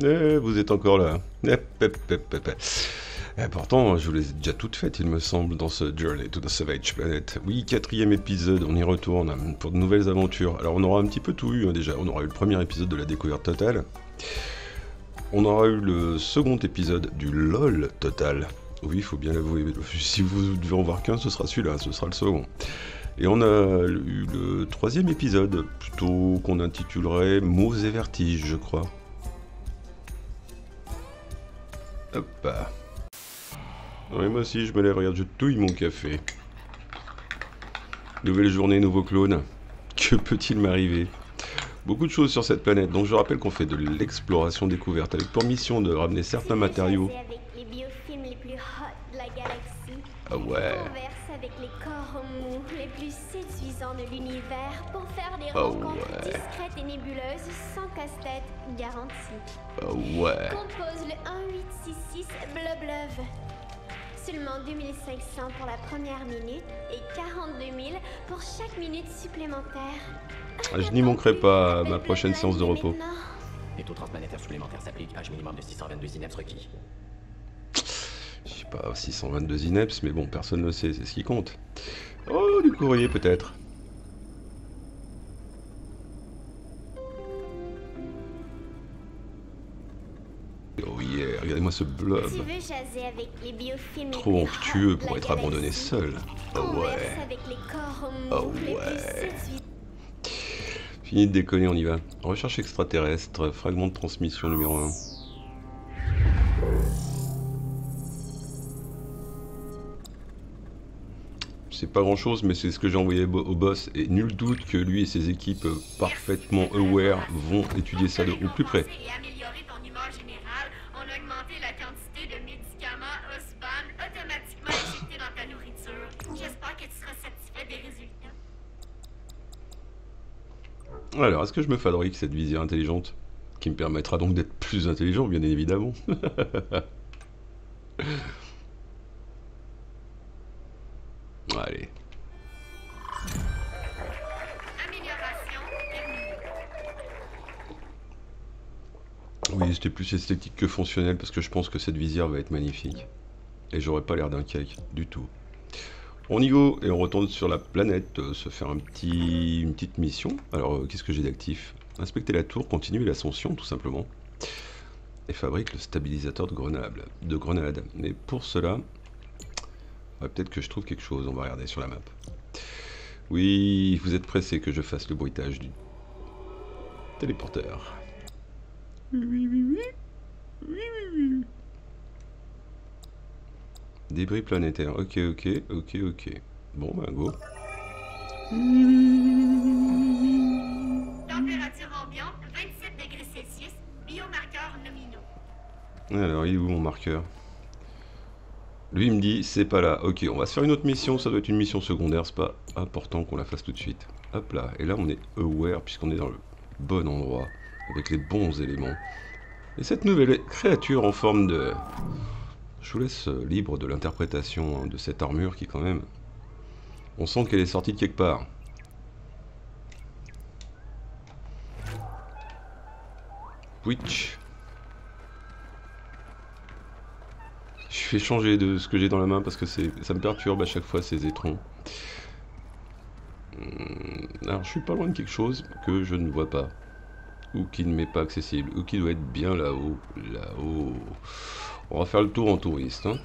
Vous êtes encore là. Et pourtant, je vous les ai déjà toutes faites, il me semble, dans ce Journey to the Savage Planet. Oui, 4e épisode, on y retourne pour de nouvelles aventures. Alors, on aura un petit peu tout eu, hein, déjà. On aura eu le premier épisode de la découverte totale. On aura eu le second épisode du LOL total. Oui, il faut bien l'avouer. Si vous devez en voir qu'un, ce sera celui-là, ce sera le second. Et on a eu le 3e épisode, plutôt qu'on intitulerait Mots et vertiges, je crois. Hop. Oui, moi aussi, je me lève, regarde, je touille mon café. Nouvelle journée, nouveau clone. Que peut-il m'arriver? Beaucoup de choses sur cette planète, donc je rappelle qu'on fait de l'exploration découverte, avec pour mission de ramener certains matériaux. Ah ouais. Avec les corps mous les plus séduisants de l'univers pour faire des rencontres discrètes et nébuleuses sans casse-tête garantie. Oh ouais. Compose le 1866 bleu. Seulement 2500 pour la première minute et 42 000 pour chaque minute supplémentaire. Ah, je n'y manquerai pas à ma prochaine séance de repos. Les taux transplanétaires supplémentaires s'appliquent, âge minimum de 622 synapses requis. Je sais pas, 622 INEPS, mais bon, personne ne le sait, c'est ce qui compte. Oh, du courrier peut-être. Oh yeah, regardez-moi ce blob. Trop onctueux pour être abandonné seul. Oh ouais. Oh ouais. Fini de déconner, on y va. Recherche extraterrestre, fragment de transmission numéro 1. C'est pas grand chose, mais c'est ce que j'ai envoyé au boss, et nul doute que lui et ses équipes parfaitement aware vont étudier ça de au plus près. Alors, est-ce que je me fabrique cette visière intelligente, qui me permettra donc d'être plus intelligent, bien évidemment. Allez. Oui, c'était plus esthétique que fonctionnel parce que je pense que cette visière va être magnifique. Et j'aurais pas l'air d'un cake du tout. On y go et on retourne sur la planète se faire une petite mission. Alors, qu'est-ce que j'ai d'actif? Inspecter la tour, continuer l'ascension tout simplement. Et fabrique le stabilisateur de grenade. Mais pour cela... ouais, peut-être que je trouve quelque chose, on va regarder sur la map. Oui, vous êtes pressé que je fasse le bruitage du téléporteur. Oui. Débris planétaires, ok. Bon, ben go. Température ambiante, 27 degrés Celsius, biomarqueurs nominaux. Alors, il est où mon marqueur ? Lui il me dit c'est pas là, ok on va se faire une autre mission, ça doit être une mission secondaire, c'est pas important qu'on la fasse tout de suite. Hop là, et là on est aware puisqu'on est dans le bon endroit, avec les bons éléments. Et cette nouvelle créature en forme de... je vous laisse libre de l'interprétation hein, de cette armure qui quand même... on sent qu'elle est sortie de quelque part. Witch. Je fais changer de ce que j'ai dans la main parce que ça me perturbe à chaque fois ces étrons. Alors je suis pas loin de quelque chose que je ne vois pas. Ou qui ne m'est pas accessible. Ou qui doit être bien là-haut. Là-haut. On va faire le tour en touriste. Hein.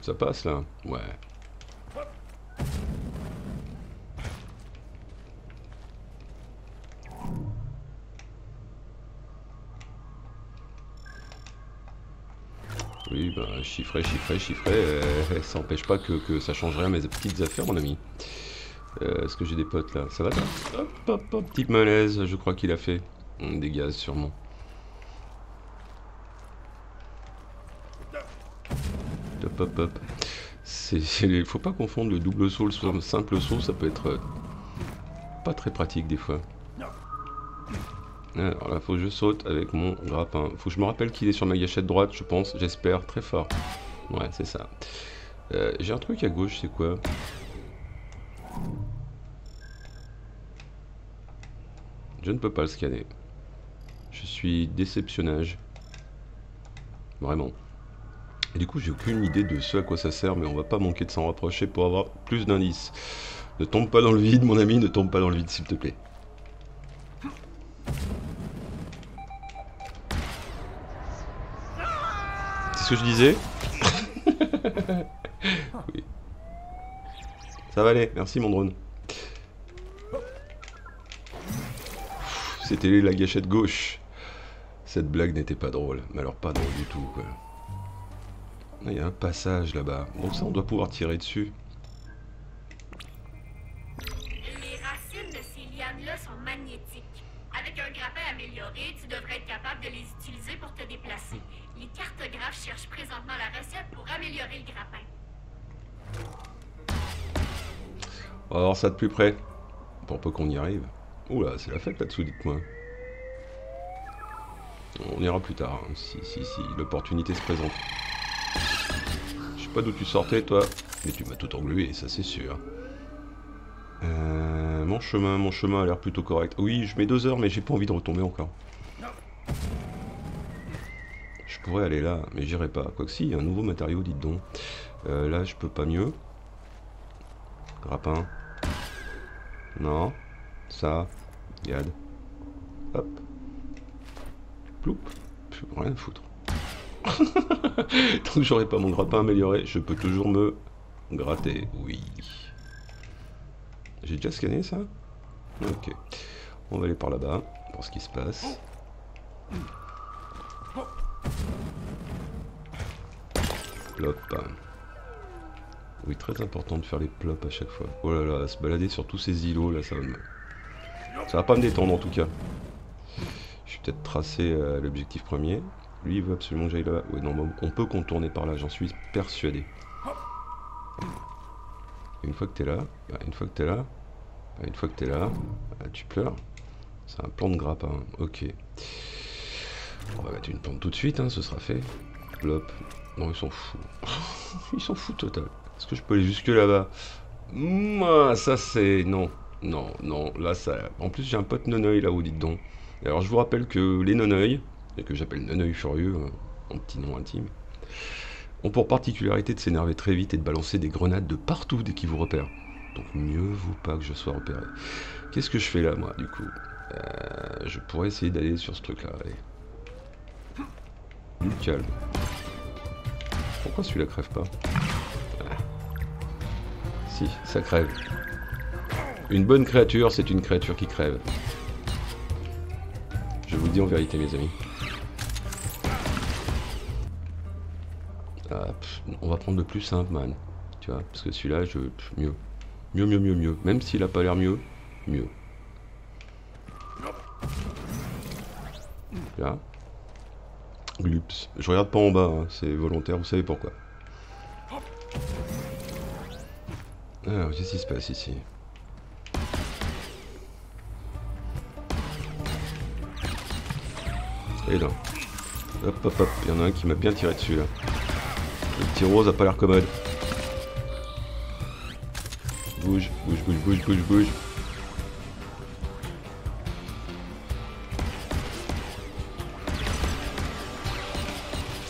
Ça passe là? Ouais. Oui, ben, chiffrer, ça n'empêche pas que ça change rien mes petites affaires, mon ami. Est-ce que j'ai des potes, là? Ça va, hop, petite malaise, je crois qu'il a fait. Des gaz, sûrement. Hop. Il faut pas confondre le double saut, le simple saut, ça peut être pas très pratique, des fois. Alors là, faut que je saute avec mon grappin. Faut que je me rappelle qu'il est sur ma gâchette droite, je pense, j'espère, très fort. Ouais, c'est ça. J'ai un truc à gauche, c'est quoi? Je ne peux pas le scanner. Je suis déceptionnage. Vraiment. Et du coup, j'ai aucune idée de ce à quoi ça sert, mais on va pas manquer de s'en rapprocher pour avoir plus d'indices. Ne tombe pas dans le vide, mon ami, ne tombe pas dans le vide, s'il te plaît. C'est ce que je disais. Oui. Ça va aller, merci mon drone. C'était la gâchette gauche. Cette blague n'était pas drôle, mais alors pas drôle du tout, quoi. Il y a un passage là-bas. Bon, ça, on doit pouvoir tirer dessus. Les racines de ces lianes-là sont magnétiques. Avec un grappin amélioré, tu devrais être capable de les utiliser pour te déplacer. Les cartographes cherchent présentement la recette pour améliorer le grappin. On va voir ça de plus près. Pour peu qu'on y arrive. Oula, c'est la fête là-dessous, dites-moi. On ira plus tard, hein, si l'opportunité se présente. Pas d'où tu sortais toi, mais tu m'as tout englué, ça c'est sûr. Mon chemin a l'air plutôt correct. Oui, je mets 2 heures, mais j'ai pas envie de retomber encore. Je pourrais aller là, mais j'irai pas. Quoique si, il y a un nouveau matériau, dites donc. Là, je peux pas mieux. Grappin. Non. Ça. Regarde. Hop. Ploup. Plus rien à foutre. Tant que j'aurai pas mon grappin amélioré, je peux toujours me gratter. Oui. J'ai déjà scanné ça? Ok. On va aller par là-bas, voir ce qui se passe. Plop. Oui, très important de faire les plops à chaque fois. Oh là là, se balader sur tous ces îlots là, ça va pas me détendre en tout cas. Je vais peut-être tracer l'objectif premier. Lui, il veut absolument que j'aille là-bas. Ouais, non, on peut contourner par là, j'en suis persuadé. Une fois que t'es là, tu pleures. C'est un plan de grappin, hein. Ok. On va mettre une plante tout de suite, hein, ce sera fait. Plop. Non, ils s'en foutent. Ils s'en foutent total. Est-ce que je peux aller jusque là-bas? Ça c'est... Non, non, non, là ça... En plus j'ai un pote non-œil là-haut, dites donc. Et alors je vous rappelle que les non-œils... et que j'appelle non-œil furieux, mon petit nom intime, ont pour particularité de s'énerver très vite et de balancer des grenades de partout dès qu'ils vous repèrent. Donc mieux vaut pas que je sois repéré. Qu'est-ce que je fais là, moi, du coup? Je pourrais essayer d'aller sur ce truc-là, allez. Du calme. Pourquoi celui-là crève pas? Si, ça crève. Une bonne créature, c'est une créature qui crève. Je vous le dis en vérité, mes amis. Ah, pff, on va prendre le plus simple, man. Tu vois, parce que celui-là, je... Pff, mieux. Mieux. Même s'il a pas l'air mieux, mieux. Là. Glups. Je regarde pas en bas, hein, c'est volontaire, vous savez pourquoi. Alors, qu'est-ce qui se passe ici? Et là. Hop. Il y en a un qui m'a bien tiré dessus, là. Le petit rose a pas l'air commode. Bouge.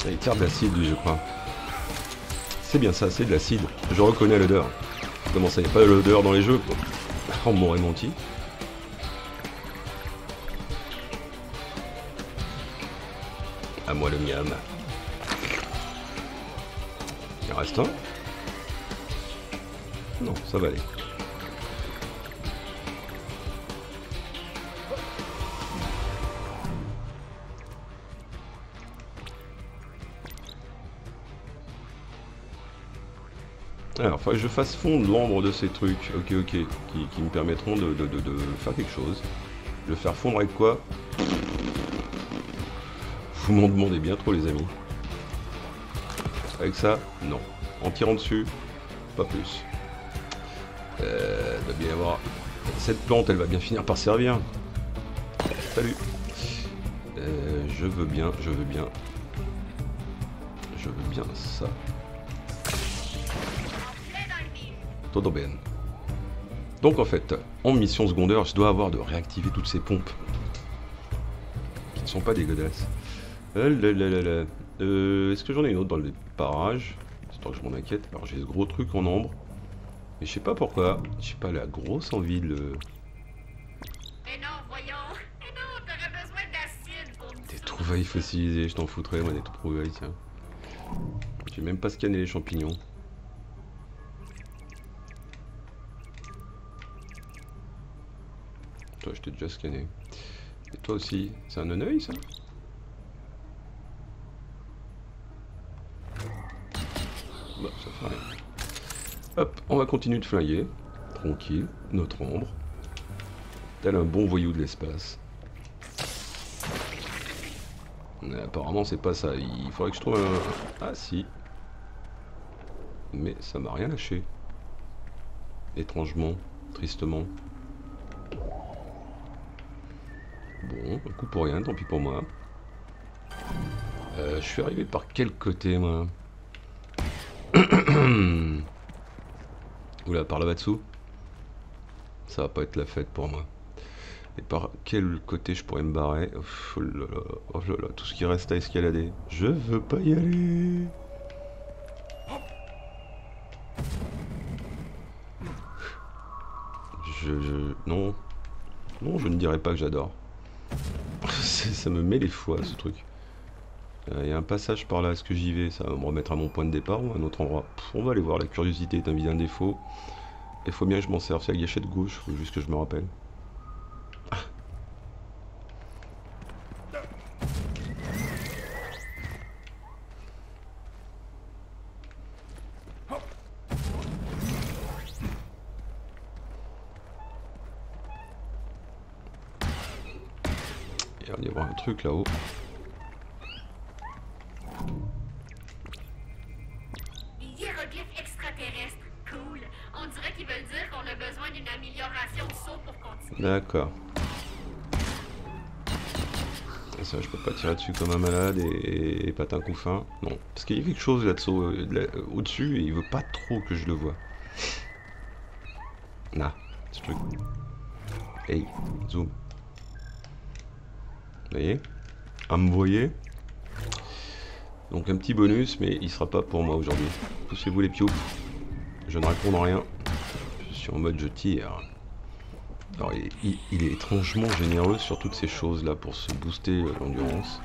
Et il tire de l'acide, lui, je crois. C'est bien ça, c'est de l'acide. Je reconnais l'odeur. Comment ça, il n'y a pas l'odeur dans les jeux, quoi? On m'aurait menti. À moi le miam. Il en reste un? Non, ça va aller. Alors, il faudrait que je fasse fondre l'ombre de ces trucs, ok, qui me permettront de faire quelque chose. Le faire fondre avec quoi? Vous m'en demandez bien trop, les amis. Avec ça, non. En tirant dessus, pas plus. Il doit bien y avoir... Cette plante, elle va bien finir par servir. Salut. Je veux bien. Je veux bien ça. Todo bien. Donc en fait, en mission secondaire, je dois avoir de réactiver toutes ces pompes qui ne sont pas dégueulasses. Est-ce que j'en ai une autre dans les parages? C'est tant que je m'en inquiète. Alors j'ai ce gros truc en ambre. Mais je sais pas pourquoi. Je sais pas, la grosse envie de... Mais non, voyons. Mais non, t'aurais besoin d'acide pour... Des trouvailles fossilisées, je t'en foutrais, moi, des trouvailles, tiens. J'ai même pas scanné les champignons. Toi, je t'ai déjà scanné. Et toi aussi. C'est un non-œil, ça? Bah, ça fait rien. Hop, on va continuer de flinguer. Tranquille, notre ombre. Tel un bon voyou de l'espace. Apparemment, c'est pas ça. Il faudrait que je trouve un... Ah, si. Mais ça m'a rien lâché. Étrangement, tristement. Bon, un coup pour rien, tant pis pour moi. Je suis arrivé par quel côté, moi? Oula, par là-bas dessous? Ça va pas être la fête pour moi. Et par quel côté je pourrais me barrer? Oh là là, tout ce qui reste à escalader. Je veux pas y aller. Non. Non, je ne dirais pas que j'adore. Ça me met les foies, ce truc. Il y a un passage par là, est-ce que j'y vais? Ça va me remettre à mon point de départ ou à un autre endroit? Pff, on va aller voir, la curiosité est un vilain défaut. Il faut bien que je m'en serve, c'est la gâchette gauche, faut juste que je me rappelle. Ah. Il va y avoir un truc là-haut. D'accord. Ça, je peux pas tirer dessus comme un malade et patin couffin. Non, parce qu'il y a quelque chose là-dessous, au-dessus, et il veut pas trop que je le vois. Nah, ce truc. Hey, zoom. Vous voyez? À me voyer. Donc un petit bonus, mais il sera pas pour moi aujourd'hui. Poussez-vous les pioups. Je ne réponds rien. Je suis en mode je tire. Alors, il est étrangement généreux sur toutes ces choses-là pour se booster l'endurance.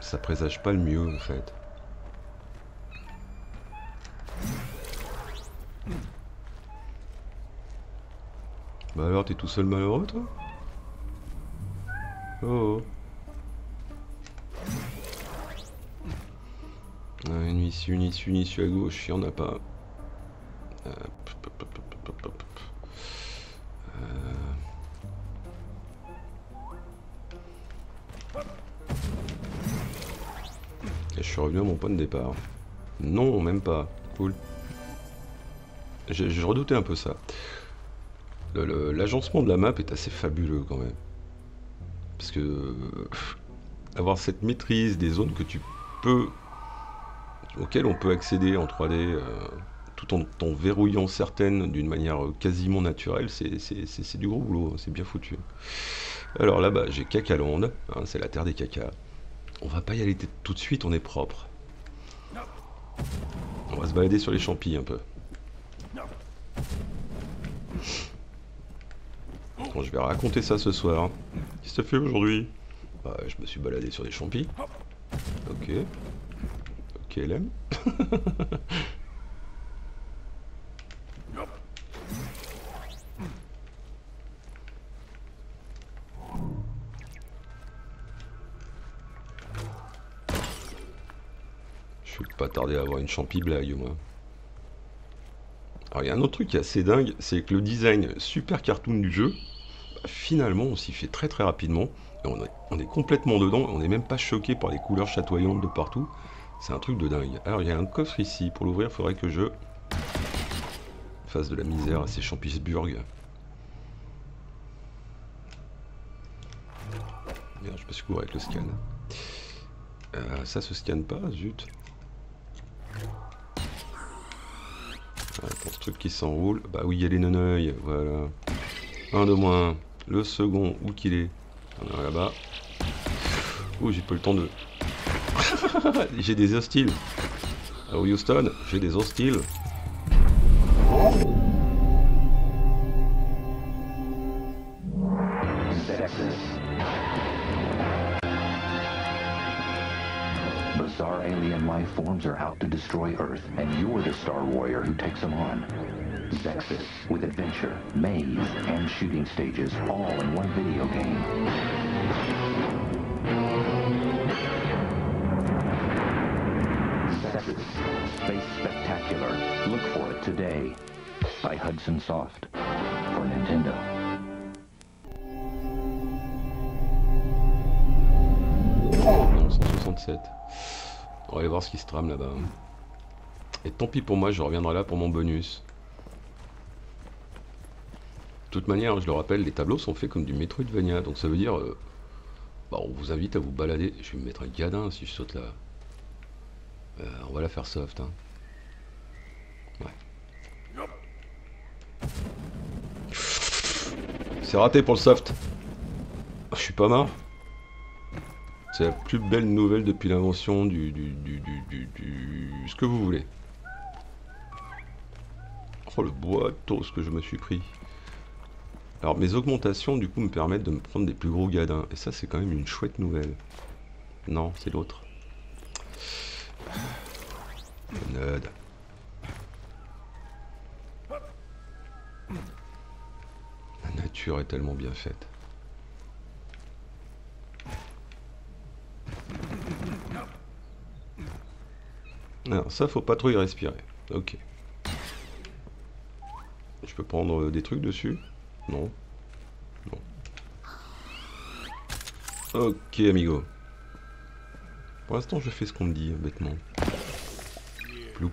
Ça présage pas le mieux, en fait. Bah alors, t'es tout seul malheureux, toi? Oh, oh. Une issue à gauche, il n'y en a pas. Et je suis revenu à mon point de départ. Non, même pas. Cool. Je redoutais un peu ça. L'agencement de la map est assez fabuleux quand même. Parce que... avoir cette maîtrise des zones que tu peux... auxquelles on peut accéder en 3D... tout en verrouillant certaines d'une manière quasiment naturelle, c'est du gros boulot, c'est bien foutu. Alors là-bas, j'ai Cacaland, hein, c'est la terre des cacas. On va pas y aller tout de suite, on est propre. On va se balader sur les champis un peu. Bon, je vais raconter ça ce soir. Qu'est-ce que ça fait aujourd'hui? Bah, je me suis baladé sur des champis. Ok. Ok, LM. Pas tarder à avoir une champi blague, moi. Alors il y a un autre truc qui est assez dingue, c'est que le design super cartoon du jeu, bah, finalement on s'y fait très rapidement, et on est complètement dedans, on n'est même pas choqué par les couleurs chatoyantes de partout, c'est un truc de dingue. Alors il y a un coffre ici, pour l'ouvrir il faudrait que je fasse de la misère à ces champisburg. Merde, je me suis couru avec le scan. Ça se scanne pas, zut. Ouais, pour ce truc qui s'enroule. Bah oui, il y a les noneuils, voilà. Un de moins. Le second, où qu'il est? On est là-bas. Ouh, j'ai pas le temps de... J'ai des hostiles. Alors Houston, j'ai des hostiles. Bizarre alien life forms are out to destroy Earth, and you're the Star Warrior who takes them on. Zexis, with adventure, maze, and shooting stages, all in one video game. Zexis, Space Spectacular. Look for it today. By Hudson Soft. For Nintendo. On va aller voir ce qui se trame là-bas. Et tant pis pour moi, je reviendrai là pour mon bonus. De toute manière, je le rappelle, les tableaux sont faits comme du Metroidvania. Donc ça veut dire... bah, on vous invite à vous balader. Je vais me mettre un gadin si je saute là. On va la faire soft. Hein. Ouais. C'est raté pour le soft. Je suis pas mort. C'est la plus belle nouvelle depuis l'invention ce que vous voulez. Oh le boiteau, ce que je me suis pris. Alors mes augmentations du coup me permettent de me prendre des plus gros gadins. Et ça c'est quand même une chouette nouvelle. Non, c'est l'autre. Nerd. La nature est tellement bien faite. Alors ça faut pas trop y respirer. Ok. Je peux prendre des trucs dessus? Non. Non. Ok amigo. Pour l'instant je fais ce qu'on me dit bêtement. Ploup.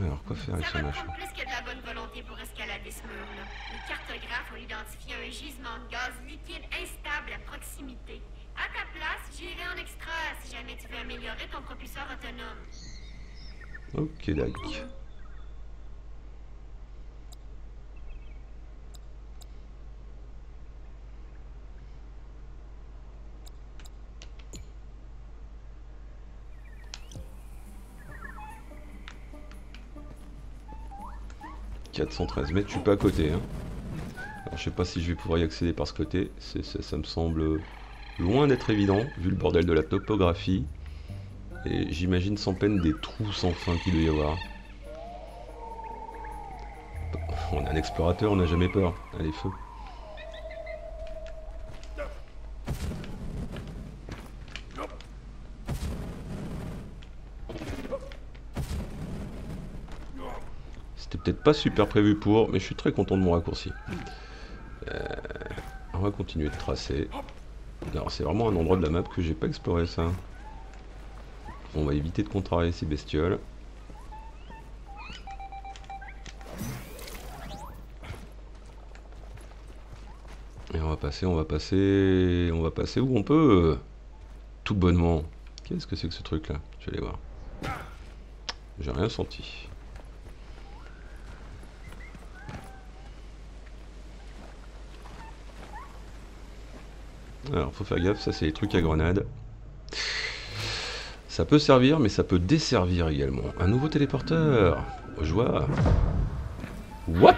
Alors quoi faire avec ce machin? Plus que de la bonne volonté pour escalader ce mur là. Les cartographes ont identifié un gisement de gaz liquide instable à proximité. À ta place, j'irai en extra si jamais tu veux améliorer ton propulseur autonome. Ok, d'accord. « 413 mètres, je suis pas à côté. Hein. Alors, je sais pas si je vais pouvoir y accéder par ce côté. Ça me semble... loin d'être évident, vu le bordel de la topographie. Et j'imagine sans peine des trous sans fin qu'il doit y avoir. On est un explorateur, on n'a jamais peur. Allez, feu. C'était peut-être pas super prévu pour, mais je suis très content de mon raccourci. On va continuer de tracer. Alors c'est vraiment un endroit de la map que j'ai pas exploré ça. On va éviter de contrarier ces bestioles. Et on va passer où on peut. Tout bonnement. Qu'est-ce que c'est que ce truc là? Je vais aller voir. J'ai rien senti. Alors faut faire gaffe, ça c'est les trucs à grenade. Ça peut servir, mais ça peut desservir également. Un nouveau téléporteur. Joie. What?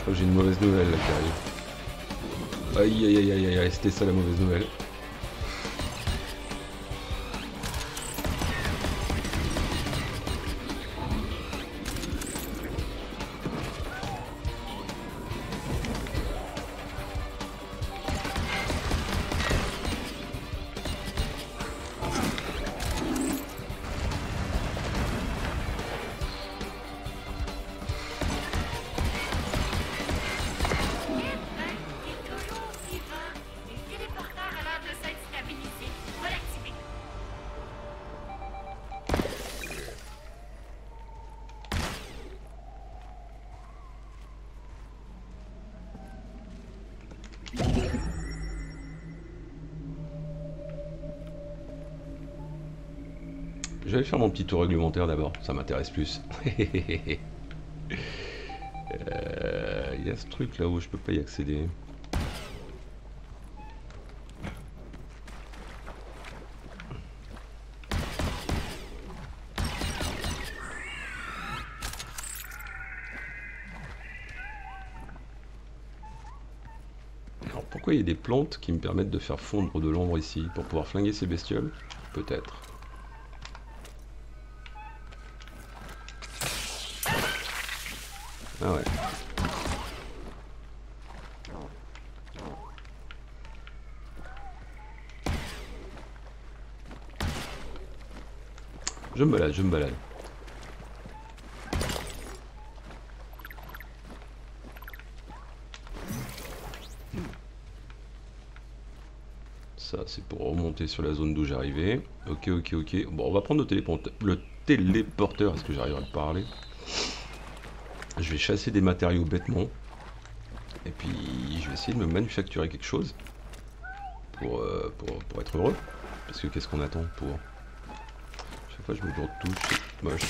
je crois que j'ai une mauvaise nouvelle là qui arrive. Aïe aïe aïe aïe aïe, c'était ça la mauvaise nouvelle. Je vais faire mon petit tour réglementaire d'abord, ça m'intéresse plus. Il y a ce truc là où je peux pas y accéder. Alors pourquoi il y a des plantes qui me permettent de faire fondre de l'ombre ici? Pour pouvoir flinguer ces bestioles? Peut-être. Ah ouais. Je me balade, je me balade. Ça c'est pour remonter sur la zone d'où j'arrivais. Ok, ok, ok. Bon, on va prendre le téléporteur. Est-ce que j'arriverai à parler ? Je vais chasser des matériaux bêtement et puis je vais essayer de me manufacturer quelque chose pour être heureux, parce que qu'est-ce qu'on attend pour... Chaque fois je me gourde tout, c'est moche.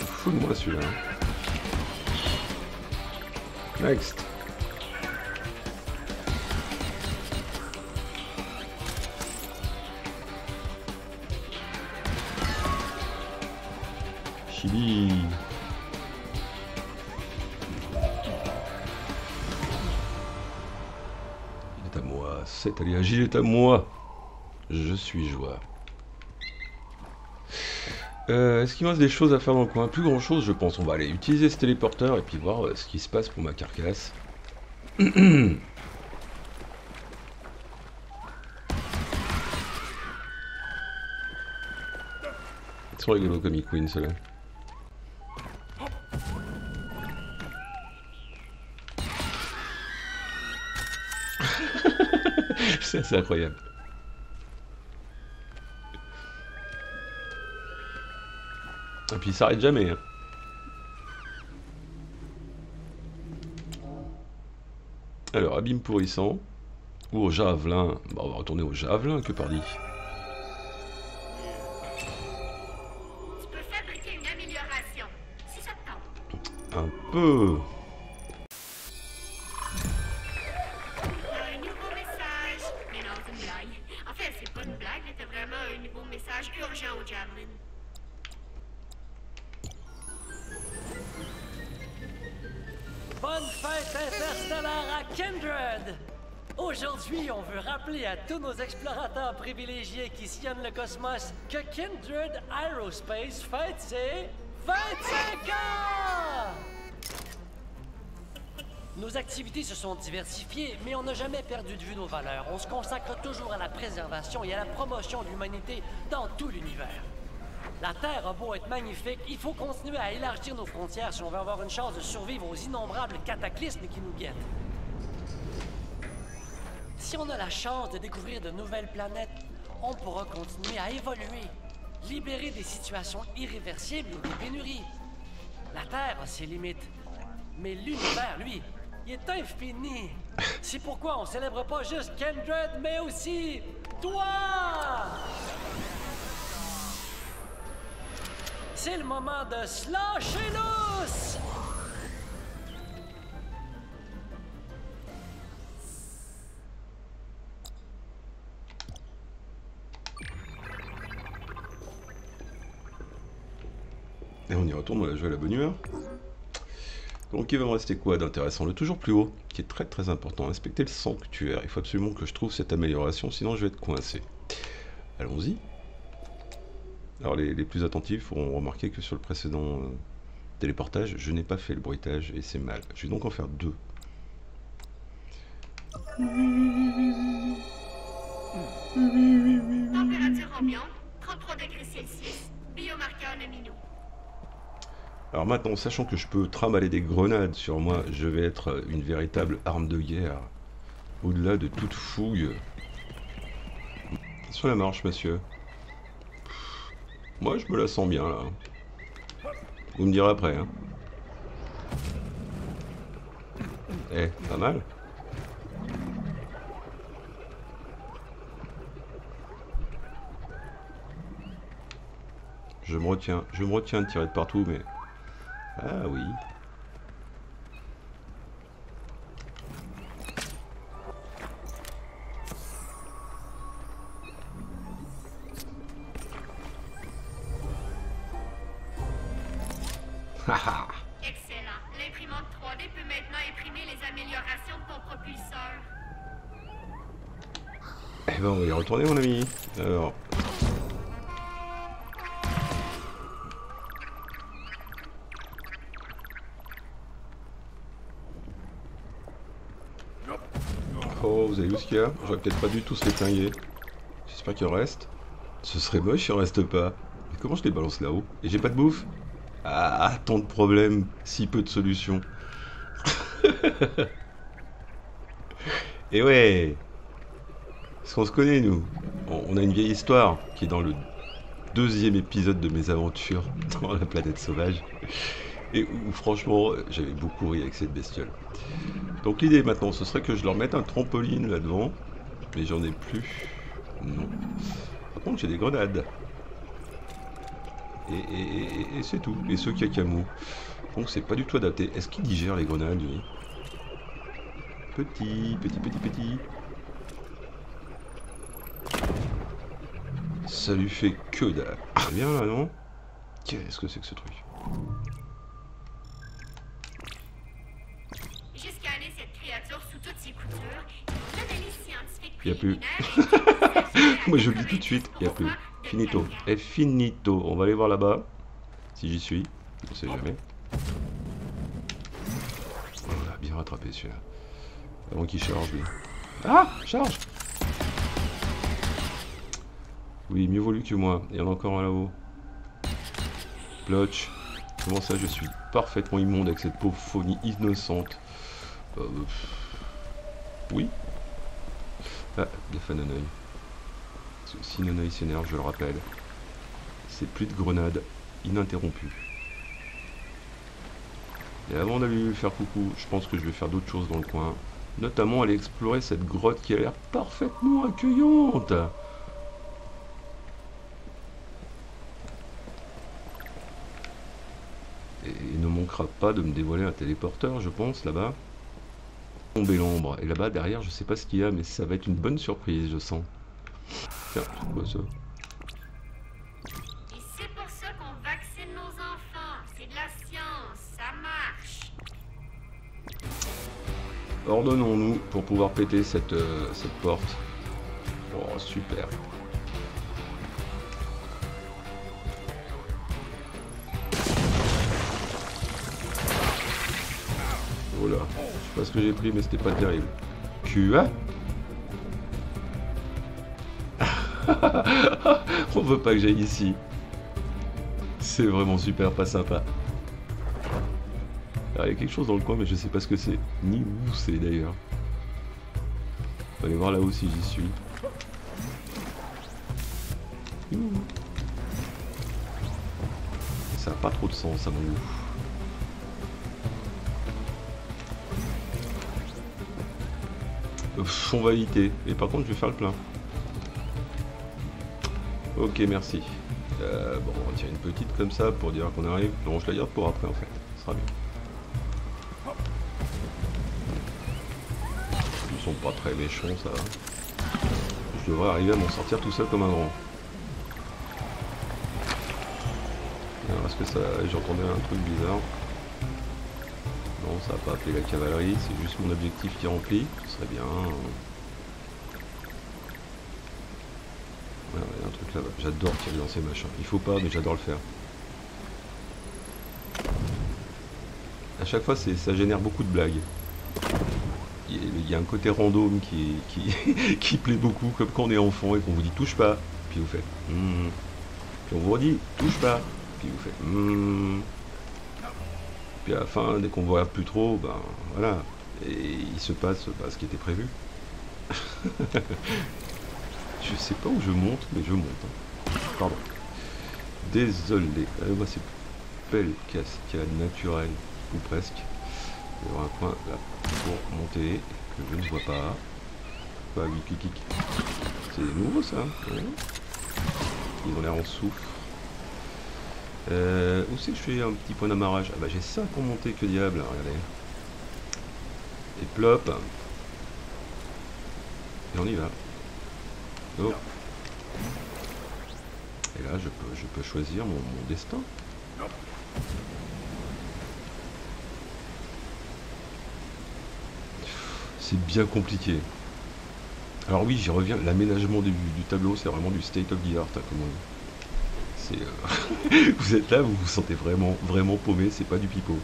Fous de moi celui-là. Next. Il est à moi, cet alliage, il est à moi. Je suis joie. Est-ce qu'il me reste des choses à faire dans le coin? Plus grand chose, je pense. On va aller utiliser ce téléporteur et puis voir ce qui se passe pour ma carcasse. Ils sont rigolos comme Queen, ceux-là. C'est incroyable. Et puis il s'arrête jamais. Hein. Alors, abîme pourrissant. Ou au javelin. Bon, on va retourner au javelin, que pardi. Tu peux fabriquer une amélioration, si ça te tente. Un peu. Aujourd'hui, on veut rappeler à tous nos explorateurs privilégiés qui sillonnent le cosmos que Kindred Aerospace fête ses 25 ans! Nos activités se sont diversifiées, mais on n'a jamais perdu de vue nos valeurs. On se consacre toujours à la préservation et à la promotion de l'humanité dans tout l'univers. La Terre a beau être magnifique, il faut continuer à élargir nos frontières si on veut avoir une chance de survivre aux innombrables cataclysmes qui nous guettent. Si on a la chance de découvrir de nouvelles planètes, on pourra continuer à évoluer, libérer des situations irréversibles ou des pénuries. La Terre a ses limites, mais l'univers, lui, il est infini. C'est pourquoi on célèbre pas juste Kindred, mais aussi toi! C'est le moment de se lâcher lousse! Et on y retourne, on a joué à la bonne humeur. Donc il va me rester quoi d'intéressant? Le toujours plus haut, qui est très très important. Inspecter le sanctuaire. Il faut absolument que je trouve cette amélioration, sinon je vais être coincé. Allons-y. Alors les plus attentifs auront remarqué que sur le précédent téléportage, je n'ai pas fait le bruitage et c'est mal. Je vais donc en faire deux. Température ambiante, 33 degrés Celsius, biomarqueur amino. Alors maintenant, sachant que je peux trimballer des grenades sur moi, je vais être une véritable arme de guerre. Au-delà de toute fouille. Sur la marche, monsieur. Moi, je me la sens bien, là. Vous me direz après, hein. Eh, pas mal. Je me retiens de tirer de partout, mais... Ah oui. Excellent. L'imprimante 3D peut maintenant imprimer les améliorations de ton propulseur. Eh ben, on va y retourner, mon ami. Alors... Oh, vous avez vu ce qu'il y a? J'aurais peut-être pas dû tous les tinguer. J'espère qu'il en reste. Ce serait moche s'il en reste pas. Mais comment je les balance là-haut? Et j'ai pas de bouffe? Ah, tant de problèmes, si peu de solutions. Et ouais. Parce qu'on se connaît, nous. On a une vieille histoire qui est dans le deuxième épisode de mes aventures dans la planète sauvage. Et où, franchement, j'avais beaucoup ri avec cette bestiole. Donc l'idée maintenant, ce serait que je leur mette un trampoline là-devant. Mais j'en ai plus. Non. Par contre, j'ai des grenades. Et c'est tout. Et ce cacamou. Donc c'est pas du tout adapté. Est-ce qu'il digère les grenades, lui? Petit. Ça lui fait que dalle. C'est bien là, non? Qu'est-ce que c'est que ce truc? Il n'y a plus. Moi je le dis tout de suite, il n'y a plus. Finito. Et finito. On va aller voir là-bas. Si j'y suis. On ne sait jamais. On l'a bien rattrapé celui-là. Avant qu'il charge lui. Ah, charge. Oui, mieux vaut lui que moi. Il y en a encore un là-haut. Plotch. Comment ça je suis parfaitement immonde avec cette pauvre faunie innocente. Oui. Ah, gaffe à Nonoï. Si Nonoï s'énerve, je le rappelle. C'est plus de grenades ininterrompues. Et avant d'aller lui faire coucou, je pense que je vais faire d'autres choses dans le coin. Notamment aller explorer cette grotte qui a l'air parfaitement accueillante. Et il ne manquera pas de me dévoiler un téléporteur, je pense, là-bas. Tomber l'ombre, et là-bas derrière je sais pas ce qu'il y a, mais ça va être une bonne surprise, je sens. Tiens, c'est quoi ça? Et c'est pour ça qu'on vaccine nos enfants, c'est de la science, ça marche. Ordonnons-nous pour pouvoir péter cette porte. Oh super. Oh là. Je sais pas ce que j'ai pris mais c'était pas terrible. QA. On veut pas que j'aille ici. C'est vraiment super pas sympa. Alors, il y a quelque chose dans le coin mais je sais pas ce que c'est. Ni où c'est d'ailleurs. On va aller voir là-haut si j'y suis. Ça n'a pas trop de sens à mon goût. On va éviter. Et par contre, je vais faire le plein. Ok, merci. Bon, on tient une petite comme ça pour dire qu'on arrive. Non, je la garde pour après en fait. Ce sera bien. Ils sont pas très méchants, ça. Je devrais arriver à m'en sortir tout seul comme un grand. parce que ça, j'entendais un truc bizarre. Non, ça n'a pas appelé la cavalerie, c'est juste mon objectif qui est rempli. Ce serait bien. Ah, il y a un truc là-bas. J'adore tirer dans ces machins. Il faut pas, mais j'adore le faire. À chaque fois, ça génère beaucoup de blagues. Il y a un côté random qui plaît beaucoup, comme quand on est enfant et qu'on vous dit touche pas, puis vous faites mmh. Puis on vous redit touche pas, puis vous faites mmh. Puis à la fin, dès qu'on voit plus trop, ben voilà, et il se passe pas ce qui était prévu. Je sais pas où je monte, mais je monte. Hein. Pardon. Désolé. Moi c'est belle cascade naturelle, ou presque. Il y aura un point là pour monter, que je ne vois pas. Bah oui, clic clic. C'est nouveau ça. Ouais. Ils ont l'air en souffle. Où c'est que je fais un petit point d'amarrage? Ah bah j'ai ça pour monter, que diable, regardez. Et plop. Et on y va. Oh. Et là je peux choisir mon destin. C'est bien compliqué. Alors oui, j'y reviens, l'aménagement du tableau, c'est vraiment du state of the art, hein, comme on dit. Vous êtes là, vous vous sentez vraiment, vraiment paumé, c'est pas du pipeau.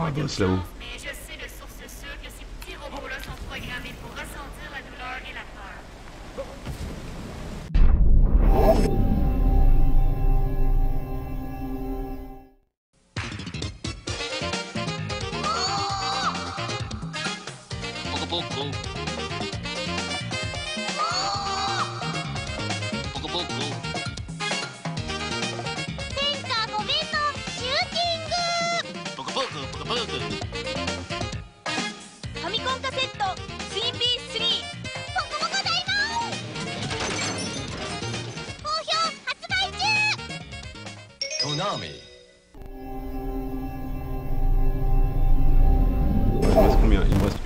Un boss là-haut. Mais je sais de source sûre que ces petits robots-là sont programmés pour ressentir la douleur et la peur.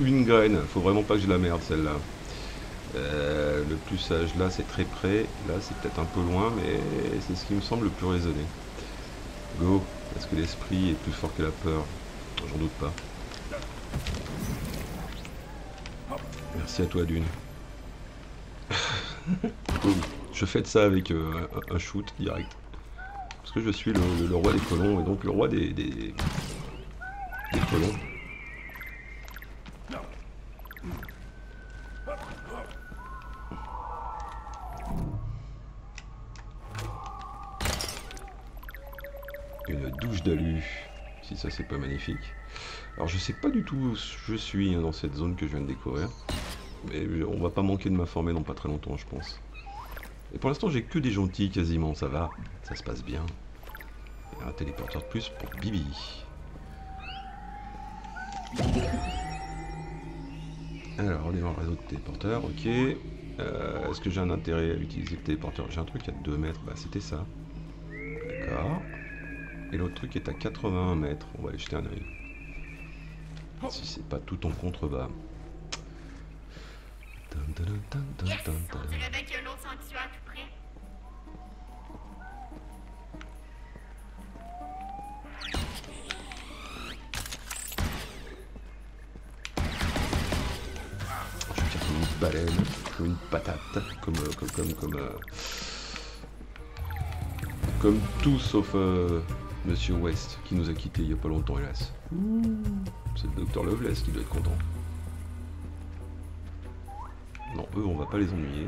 Une graine, faut vraiment pas que je la merde celle-là. Le plus sage là c'est très près, là c'est peut-être un peu loin, mais c'est ce qui me semble le plus raisonné. Go, parce que l'esprit est plus fort que la peur, j'en doute pas. Merci à toi Dune. Je fais de ça avec un shoot direct. Parce que je suis le roi des colons, et donc le roi des colons. D'alu, si ça c'est pas magnifique. Alors je sais pas du tout où je suis dans cette zone que je viens de découvrir, mais on va pas manquer de m'informer dans pas très longtemps je pense. Et pour l'instant j'ai que des gentils quasiment, ça va, ça se passe bien. Et un téléporteur de plus pour Bibi. Alors on est dans le réseau de téléporteurs, ok. Est-ce que j'ai un intérêt à utiliser le téléporteur? J'ai un truc à 2 mètres, bah c'était ça. D'accord. Et l'autre truc est à 81 mètres. On va aller jeter un oeil. Si c'est pas tout en contrebas. Je tire comme une baleine, comme une patate, comme tout sauf. Monsieur West, qui nous a quittés il n'y a pas longtemps, hélas. C'est le docteur Loveless qui doit être content. Non, eux, on va pas les ennuyer.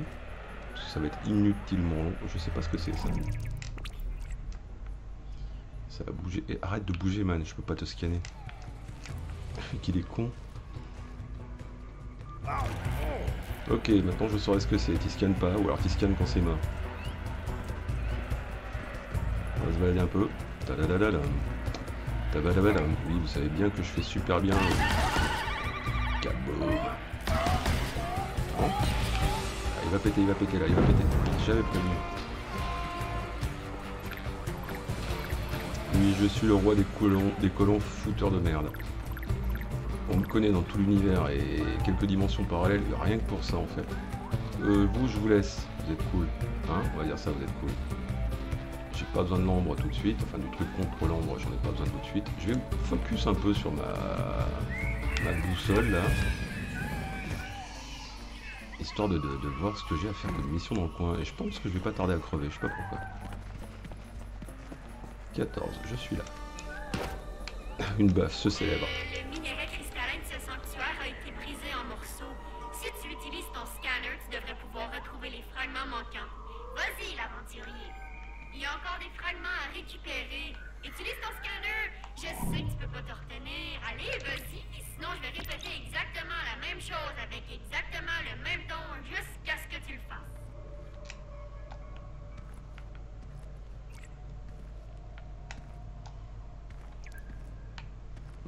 Parce que ça va être inutilement long. Je sais pas ce que c'est, ça. Ça va bouger. Et arrête de bouger, man. Je peux pas te scanner. Qu'il est con. Ok, maintenant je saurais ce que c'est. T'y scannes pas, ou alors t'y scannes quand c'est mort. On va se balader un peu. Oui, vous savez bien que je fais super bien. Kaboom. Oh. Il va péter là, il va péter. J'avais prévu. Oui, je suis le roi des colons fouteurs de merde. on le connaît dans tout l'univers et quelques dimensions parallèles, rien que pour ça en fait. Vous, je vous laisse, vous êtes cool, hein, on va dire ça, vous êtes cool. J'ai pas besoin de l'ombre tout de suite, enfin du truc contre l'ombre, j'en ai pas besoin tout de suite. Je vais me focus un peu sur ma boussole là, histoire de voir ce que j'ai à faire comme mission dans le coin. Et je pense que je vais pas tarder à crever, je sais pas pourquoi. 14, je suis là. Une baffe, ce célèbre. Le minerai cristallin de ce sanctuaire a été brisé en morceaux. Si tu utilises ton scanner, tu devrais pouvoir retrouver les fragments manquants. Vas-y, l'aventurier. Il y a encore des fragments à récupérer. Utilise ton scanner. Je sais que tu peux pas te retenir. Allez, vas-y, sinon je vais répéter exactement la même chose avec exactement le même ton jusqu'à ce que tu le fasses.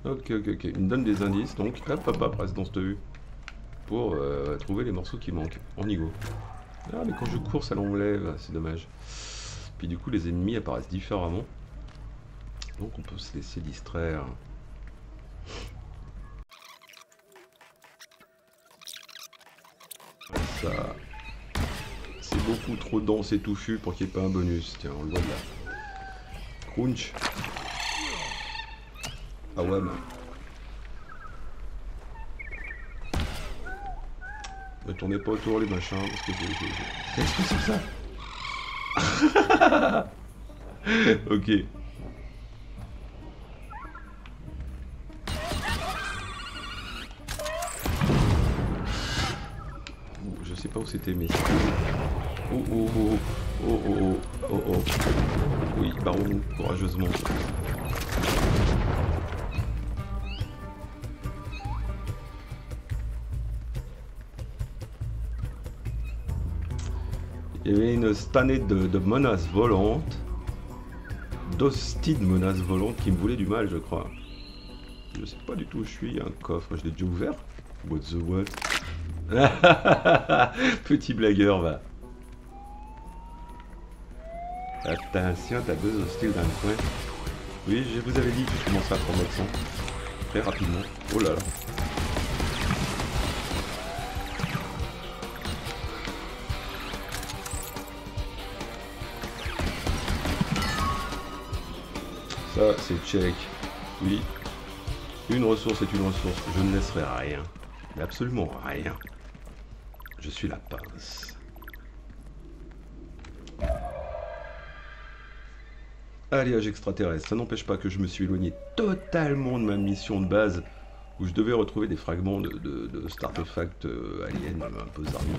Ok, il me donne des indices, donc hop, reste dans cette vue pour trouver les morceaux qui manquent. On y go. Ah, mais quand je cours, ça l'enlève, c'est dommage. Puis du coup, les ennemis apparaissent différemment, donc on peut se laisser distraire. Ça, c'est beaucoup trop dense et touffu pour qu'il n'y ait pas un bonus. Tiens, on le voit de là. Crunch. Ah ouais, ben. Ne tournez pas autour les machins, parce que c'est... Qu'est-ce que c'est ça? Ok. Oh, je sais pas où c'était, mais... Oh. Oui, barons, courageusement. Il y avait une stanée de menaces volantes, d'hostiles menaces volantes qui me voulaient du mal, je crois. Je sais pas du tout où je suis, il y a un coffre, je l'ai déjà ouvert. What the what? Petit blagueur, va. Attention, t'as deux hostiles d'un coin. Oui, je vous avais dit que je commençais à prendre l'accent très rapidement. Oh là là. Ça, c'est check. Oui. Une ressource est une ressource. Je ne laisserai rien. Mais absolument rien. Je suis la pince. Alliage extraterrestre. Ça n'empêche pas que je me suis éloigné totalement de ma mission de base où je devais retrouver des fragments de Startefact alien un peu zarbi.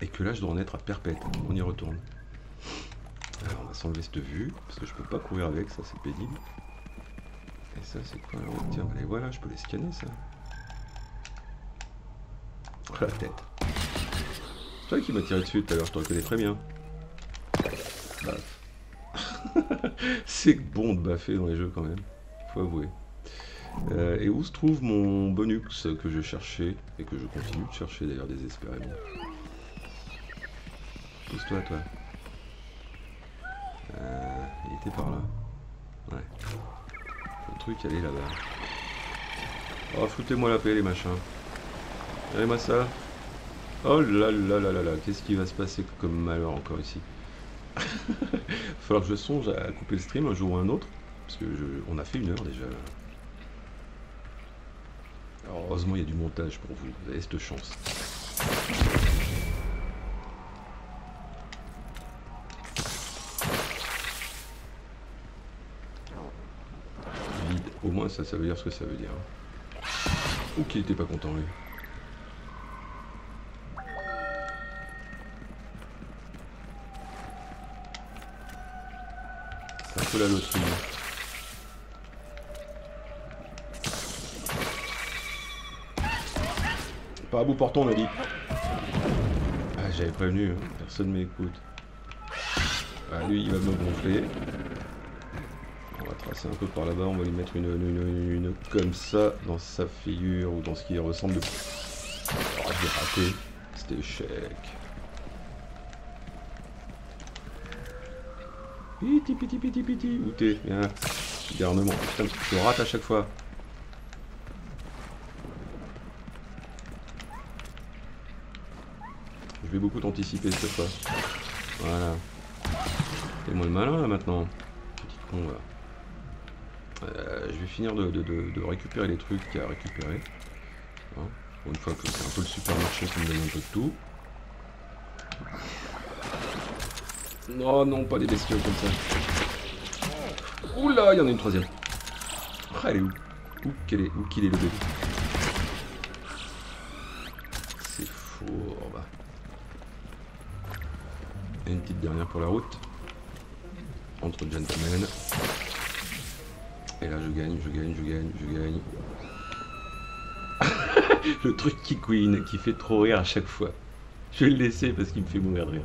Et que là, je dois en être à perpète. On y retourne. Alors on va s'enlever cette vue, parce que je peux pas courir avec, ça c'est pénible. Et ça c'est quoi? Alors, tiens, allez, voilà, je peux les scanner ça. Oh la tête. C'est toi qui m'as tiré dessus tout à l'heure, je te reconnais très bien. Baf. C'est bon de baffer dans les jeux quand même, faut avouer. Et où se trouve mon bonus que je cherchais, et que je continue de chercher d'ailleurs désespérément? Pousse-toi toi. Il était par là. Ouais. Le truc allait là-bas. Oh, foutez-moi la paix, les machins. Regardez-moi ça. Oh là là là là là. Qu'est-ce qui va se passer comme malheur encore ici? Il va falloir que je songe à couper le stream un jour ou un autre. Parce que on a fait 1 heure déjà. Alors, heureusement, il y a du montage pour vous. Vous avez cette chance. Au moins ça veut dire ce que ça veut dire. Ou qu'il était pas content lui. C'est un peu la loterie. Pas à bout portant on a dit. Ah, j'avais prévenu, hein. Personne m'écoute. Ah, lui il va me gonfler. C'est un peu par là-bas, on va lui mettre une comme ça dans sa figure ou dans ce qui ressemble de... Oh, j'ai raté, c'était échec. Piti, piti, piti, piti, où t'es? Garnement, putain, je rate à chaque fois. beaucoup anticiper cette fois. Voilà. T'es moins le malin là maintenant. Petit con là. Je vais finir de récupérer les trucs qu'il y a à récupérer. Hein. Une fois que c'est un peu le supermarché, ça me donne un peu de tout. Non, non, pas des bestiaux comme ça. Oula, il y en a une troisième. Ah, elle est où? Où qu'il est, le bébé? C'est fort, bah. Et une petite dernière pour la route. Entre gentlemen. Et là, je gagne. Le truc qui couine, qui fait trop rire à chaque fois. Je vais le laisser parce qu'il me fait mourir de rire.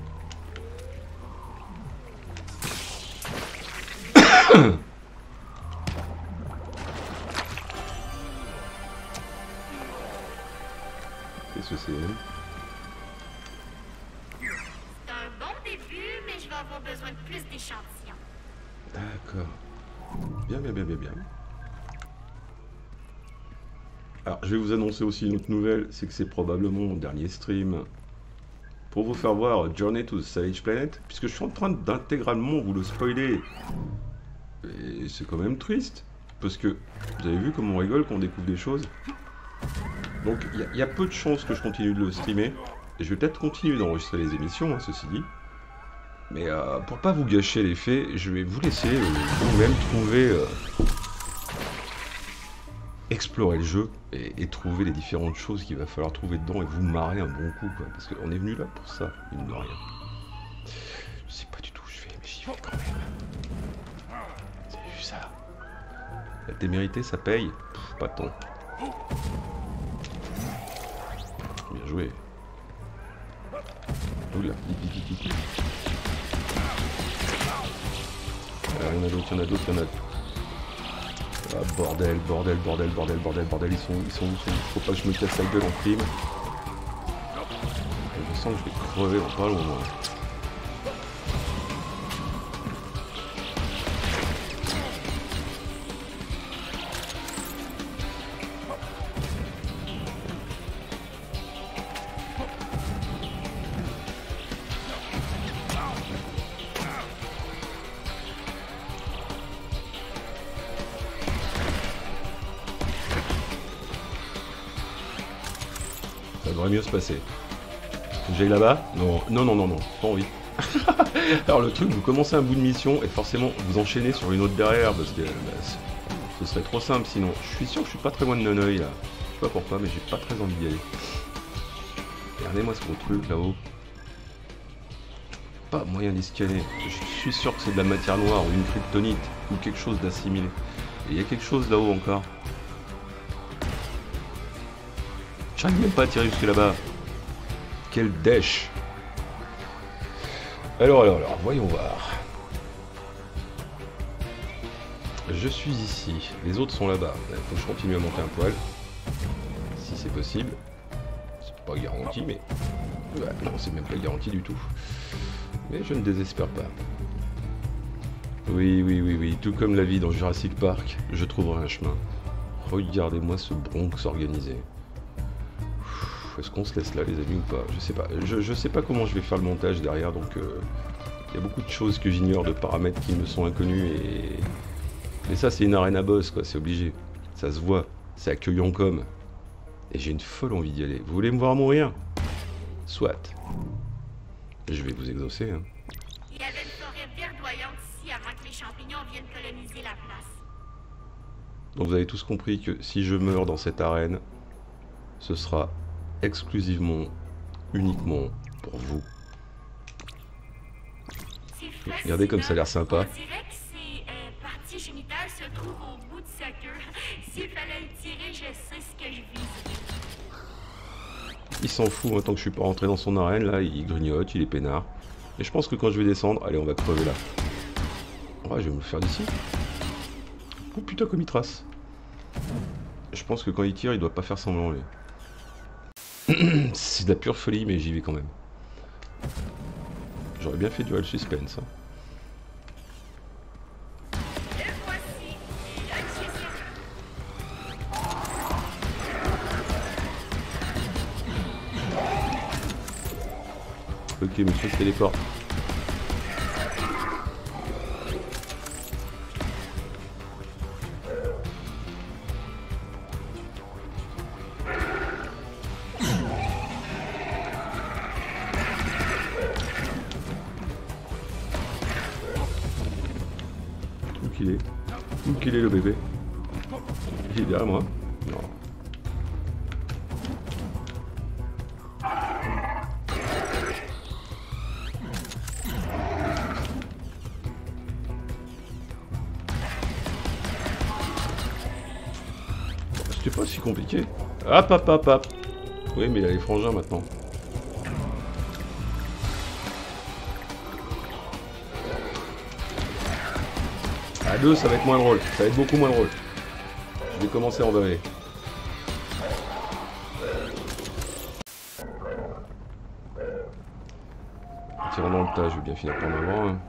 Qu'est-ce que c'est? C'est un bon début, mais je vais avoir besoin de plus d'échantillons. D'accord. Bien. Alors, je vais vous annoncer aussi une autre nouvelle, c'est que c'est probablement mon dernier stream pour vous faire voir Journey to the Savage Planet, puisque je suis en train d'intégralement vous le spoiler. Et c'est quand même triste, parce que vous avez vu comme on rigole quand on découvre des choses. Donc, il y a peu de chances que je continue de le streamer. Et je vais peut-être continuer d'enregistrer les émissions, hein, ceci dit. Mais pour pas vous gâcher les faits, je vais vous laisser vous-même trouver... explorer le jeu et trouver les différentes choses qu'il va falloir trouver dedans et vous marrer un bon coup quoi, parce qu'on est venu là pour ça, mine de rien. Je sais pas du tout où je vais, mais j'y vais quand même. Vous avez vu ça? La témérité ça paye? Pff, pas tant. Bien joué. Oula, vite. Alors il y en a d'autres. Ah, bordel, ils sont... Faut pas que je me casse la gueule en prime. Je sens que je vais crever en pas loin. Se passer. Faut que j'aille là-bas? Non, pas envie. Alors le truc, vous commencez un bout de mission et forcément vous enchaînez sur une autre derrière parce que bah, ce serait trop simple sinon. Je suis sûr que je suis pas très loin de Noneuil là. Je sais pas pourquoi mais j'ai pas très envie d'y aller. Regardez-moi ce gros truc là-haut. Pas moyen d'y scanner. Je suis sûr que c'est de la matière noire ou une kryptonite ou quelque chose d'assimilé. Et il y a quelque chose là-haut encore. J'arrive même pas à tirer jusque là-bas. Quelle dèche. Alors, voyons voir. Je suis ici. Les autres sont là-bas. Il faut que je continue à monter un poil. Si c'est possible. C'est pas garanti, mais... Ouais, non, c'est même pas garanti du tout. Mais je ne désespère pas. Oui. Tout comme la vie dans Jurassic Park, je trouverai un chemin. Regardez-moi ce Bronx organisé. Est-ce qu'on se laisse là les amis ou pas? Je sais pas. Je sais pas comment je vais faire le montage derrière, donc il y a beaucoup de choses que j'ignore, de paramètres qui me sont inconnus et... Mais ça c'est une arène à boss quoi, c'est obligé. Ça se voit, c'est accueillant comme. Et j'ai une folle envie d'y aller. Vous voulez me voir mourir? Soit. Je vais vous exaucer. Hein. Il y avait une forêt verdoyante ici avant que les champignons viennent coloniser la place. Donc vous avez tous compris que si je meurs dans cette arène, ce sera... exclusivement, uniquement pour vous. Regardez comme ça a l'air sympa. On dirait que ces parties génitales se trouvent au bout de sa queue. S'il fallait le tirer, je sais ce que je vise. Il s'en fout, hein, tant que je suis pas rentré dans son arène, là, il grignote, il est peinard. Et je pense que quand je vais descendre, allez, on va crever là. Ouais, je vais me le faire d'ici. Oh putain, comme il trace. Je pense que quand il tire, il doit pas faire semblant, lui. C'est de la pure folie, mais j'y vais quand même. J'aurais bien fait durer le suspense. Hein. ok, mais ça se téléporte. Où qu'il est le bébé? Il est derrière moi? Non. C'était pas si compliqué. Hop hop hop hop. Oui mais il a les frangins maintenant. À deux, ça va être moins drôle. Ça va être beaucoup moins drôle. Je vais commencer à en baver. En tirant dans le tas, je vais bien finir par m'avoir. Hein.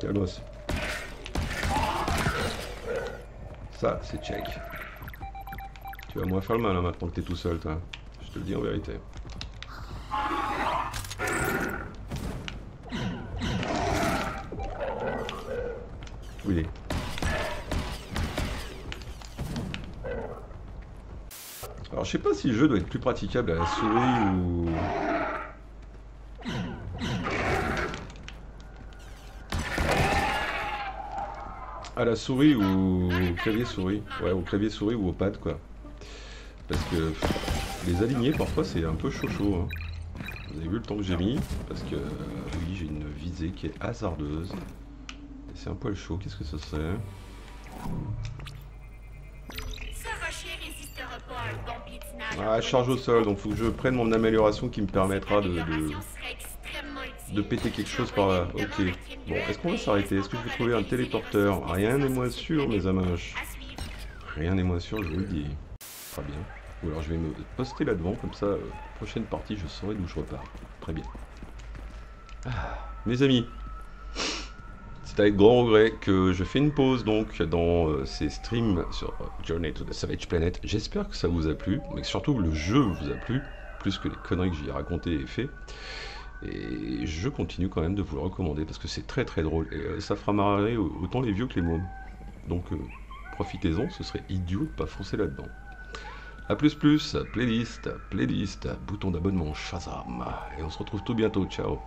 Calmos. Ça, c'est check. Tu vas moins faire le mal hein, maintenant que t'es tout seul, toi. Je te le dis en vérité. Où il est? Alors, je sais pas si le jeu doit être plus praticable à la souris ou... à la souris ou au clavier souris, ouais, au clavier souris ou au pad quoi, parce que les aligner parfois c'est un peu chaud chaud hein. Vous avez vu le temps que j'ai mis parce que oui j'ai une visée qui est hasardeuse et c'est un poil chaud. Qu'est-ce que ça c'est? Ah, charge au sol, donc faut que je prenne mon amélioration qui me permettra de péter quelque chose par là. Ok. Bon, est-ce qu'on va s'arrêter? Est-ce que je vais trouver un téléporteur? Rien n'est moins sûr, mes amaches. Rien n'est moins sûr, je vous le dis. Très bien. Ou alors je vais me poster là-devant, comme ça, prochaine partie, je saurai d'où je repars. Très bien. Ah, mes amis, c'est avec grand regret que je fais une pause donc dans ces streams sur Journey to the Savage Planet. J'espère que ça vous a plu, mais que surtout le jeu vous a plu, plus que les conneries que j'y ai racontées et fait. Et je continue quand même de vous le recommander parce que c'est très très drôle et ça fera marrer autant les vieux que les mômes. Donc profitez-en, ce serait idiot de pas foncer là-dedans. A plus plus, playlist, bouton d'abonnement, Shazam. Et on se retrouve tout bientôt, ciao.